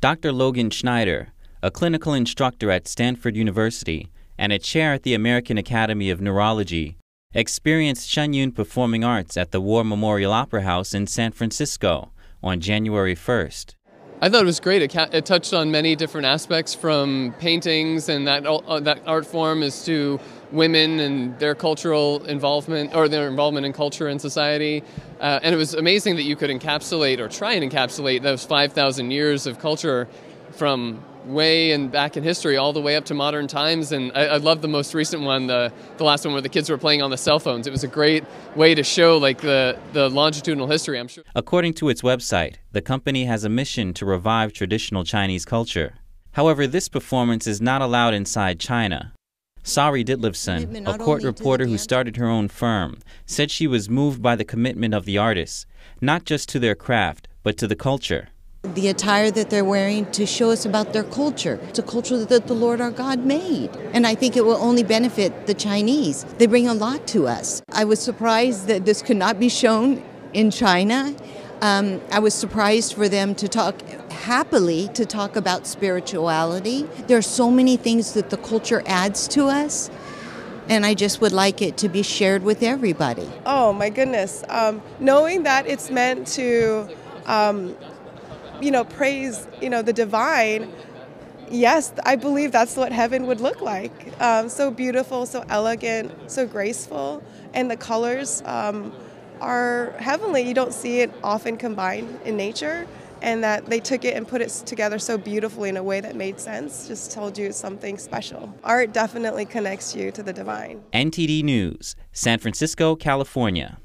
Dr. Logan Schneider, a clinical instructor at Stanford University and a chair at the American Academy of Neurology, experienced Shen Yun Performing Arts at the War Memorial Opera House in San Francisco on January 1st. I thought it was great. It touched on many different aspects, from paintings and that art form, as to women and their cultural involvement, or their involvement in culture and society. And it was amazing that you could encapsulate, or try and encapsulate, those 5,000 years of culture from way and back in history all the way up to modern times. And I love the most recent one, the last one where the kids were playing on the cell phones. It was a great way to show the longitudinal history, I'm sure. According to its website, the company has a mission to revive traditional Chinese culture. However, this performance is not allowed inside China. Sari Ditlevsen, a court reporter who started her own firm, said she was moved by the commitment of the artists, not just to their craft, but to the culture. The attire that they're wearing to show us about their culture. It's a culture that the Lord our God made, and I think it will only benefit the Chinese. They bring a lot to us. I was surprised that this could not be shown in China. I was surprised for them to happily talk about spirituality. There are so many things that the culture adds to us, and I just would like it to be shared with everybody. Oh my goodness, knowing that it's meant to praise, the divine. Yes, I believe that's what heaven would look like. So beautiful, so elegant, so graceful. And the colors are heavenly. You don't see it often combined in nature. And that they took it and put it together so beautifully in a way that made sense, just told you something special. Art definitely connects you to the divine. NTD News, San Francisco, California.